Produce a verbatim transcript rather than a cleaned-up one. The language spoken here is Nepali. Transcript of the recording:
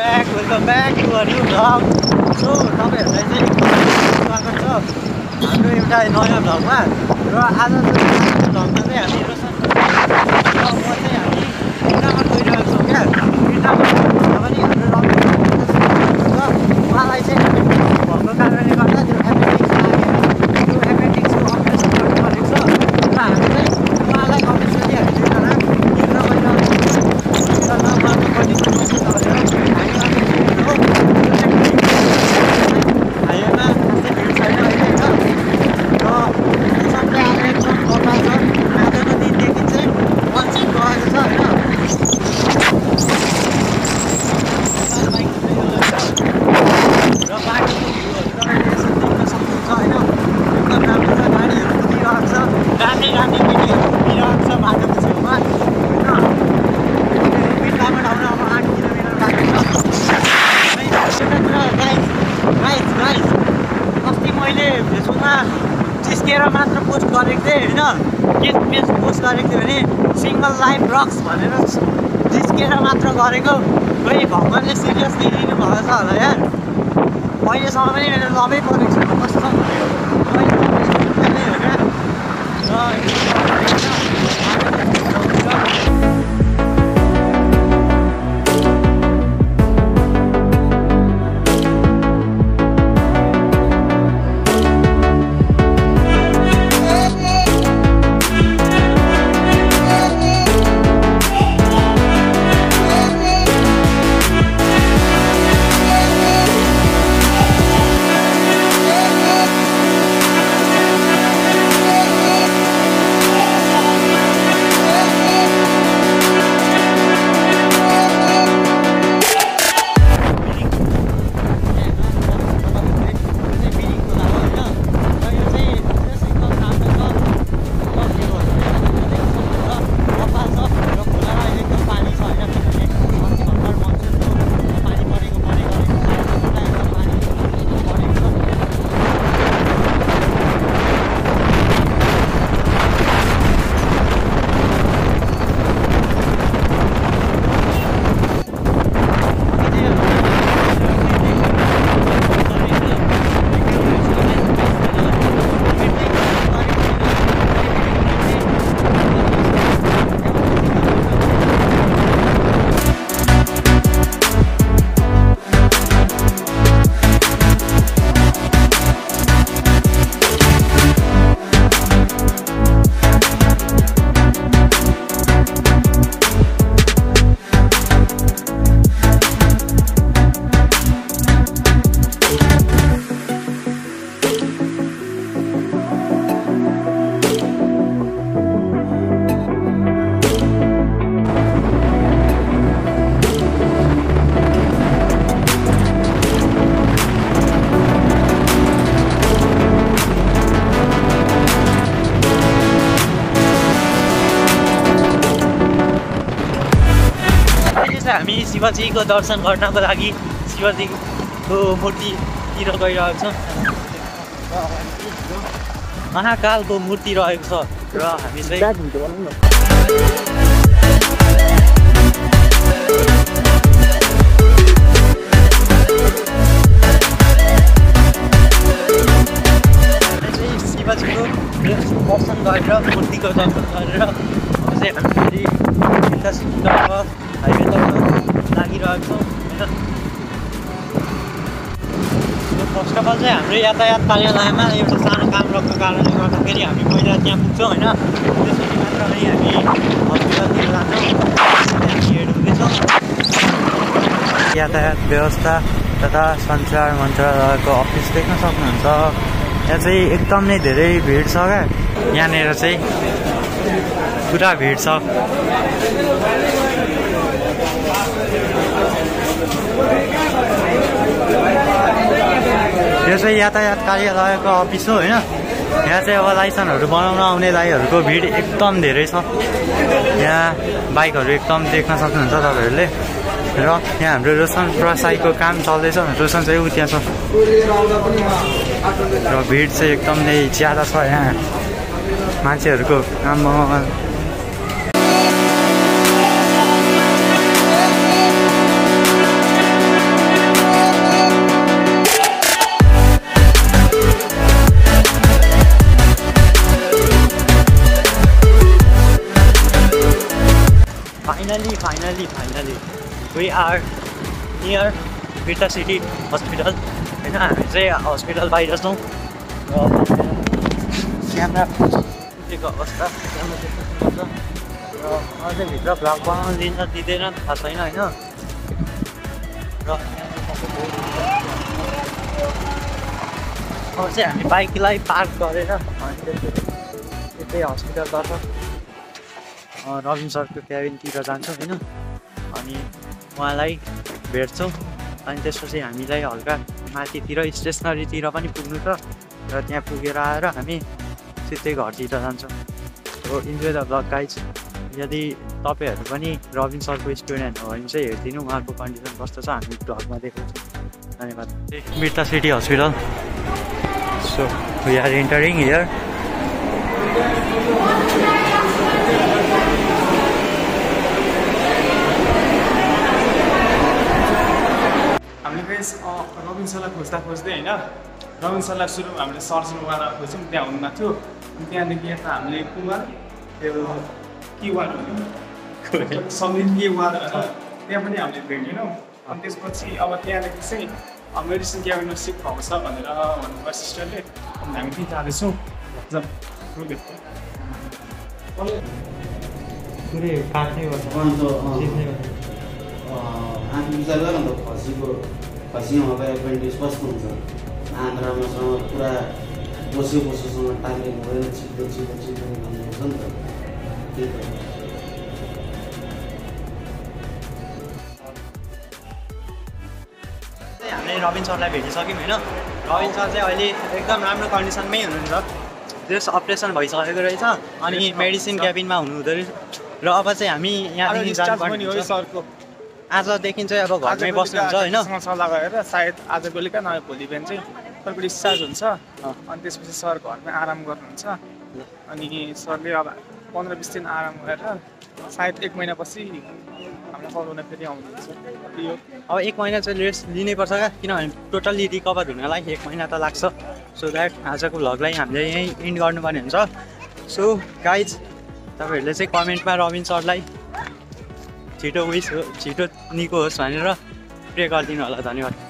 back, welcome back to a new vlog. So, तपाईहरुलाई चाहिँ स्वागत छ हाम्रो एउटा नयाँ भ्लगमा र आज चाहिँ भ्लगमा चाहिँ हामी रोशन म चाहिँ हामी इन्टामा गइरहेको छौं के इन्टामा पनि हाम्रो रङ मलाई चाहिँ भन्नु कारणले गर्दा त्यो एपेन्डिक्स लागेर त्यो एपेन्डिक्सको अपरेसन गर्नुपर्छ र हामी चाहिँ मलाई अपरेसन गर्ने जना इन्टामा गइरहेको छौं शिवजी को दर्शन करना को लागि शिवजी को मूर्ति तीर गई महाकाल को मूर्ति रह यातायात कार्यालयमा एउटा सानो काम रक्को कारणले गर्दाखेरि हामी पहिला त्यहाँ पुग्छौँ हैन त्यसपछि मात्र हामी हस्पिटलतिर लाग्छौँ यातायात व्यवस्था तथा सञ्चार मन्त्रालयको अफिस देख्न सक्नुहुन्छ यहाँ चाहिँ एकदम नै धेरै भिड छ क्या यहाँनेर चाहिँ पुरा भिड छ यो चाहिँ यातायात कार्यालयको अफिस हो हैन यहाँ चाहिँ अब लाइसेन्सहरु बनाउन आउने लाइहरुको भिड एकदम धेरै छ यहाँ बाइकहरु एकदम देख्न सक्नुहुन्छ तपाईहरुले र यहाँ हाम्रो रोशन प्रसाईको काम चल्दै छ रोशन चाहिँ उठ्या छ र भिड चाहिँ एकदम नै ज्यादा छ यहाँ मान्छेहरुको आमा Finally, finally, we are near Birtacity hospital. And I say hospital by just now. Camera. Camera. Robin sir ko cabin tira janchau हैन अनि उहाँलाई भेट्छौ अनि त्यसपछि हामीलाई हल्का माथितिर स्टेशनरी तिर पनि पुग्नु छ र त्यहाँ पुगेर आएर हामी सिधै घरतिर जान्छौं so enjoy the blog guys यदि तपाईहरु पनि रबिन सरको स्टुडेन्ट हो भने चाहिँ हेर्दिनु उहाँको कन्डिसन कस्तो छ हामी ब्लगमा देखाउँछौं धन्यवाद Birtacity hospital so we are entering here Robin sir like खोज्दा खोज्दै हैन Robin sir like सुरु हामीले सर्च गरेर खोज्यौं त्यहाँ हुन्न थियो अनि त्यहाँ देखिए त हामीले कुमार त्यो कीवर्ड हो समित कीवर्ड त्यहाँ पनि हामीले भेटेनौ अनि त्यसपछि अब त्यहाँ लेखि चाहिँ मेडिसिन क्याबिनमा सिफ्ट भएको छ भनेर भन्नुभयो सिस्टरले अनि हामी पनि जाँदैछौं जब रुले पुरै काट्ने हो अन्त सिफ्ने हो हामी विचार गर्न त फसिको पछि अब एपेन्डिक्स कस्तो हुन्छ आन्द्रामा सँग पुरा बसे बसेसँग टाल्ने भएर छिटो छिटो छिटो भन्ने हुन्छ नि त त्यही हो हामीले रबिन सरलाई भेटिसक्यौं हैन रबिन सर चाहिँ अहिले एकदम राम्रो कन्डिसनमै हुनुहुन्छ जस अपरेसन भइसकेको रहेछ अनि मेडिसिन क्याबिनमा हुनुहुँदै र अब चाहिँ हामी यहाँ जानुपर्ने हो सरको आज देखिन चाहिँ अब घरमै बस्नु हुन्छ हैन सल्लाह गरेर सायद आज बेलुका नभए भोलि बिहान चाहिँ सरको डिस्चार्ज हुन्छ अनि त्यसपछि सर घरमै आराम गर्नुहुन्छ अनि सरले अब पन्ध्र बीस दिन आराम गरेर सायद एक महिनापछि हामीलाई बोलाउन फेरि आउनुहुन्छ यो अब एक महिना चाहिँ रेस्ट लिनै पर्छ किनभने टोटली रिकभर हुनलाई एक महिना त लाग्छ सो दैट आजको भ्लगलाई हामीले यही एन्ड गर्नुपर्ने हुन्छ सो गाइज तपाईहरुले चाहिँ कमेन्टमा रबिन सरलाई छिटो विश छिटो निको होस् भनेर प्रे गरिदिनु होला धन्यवाद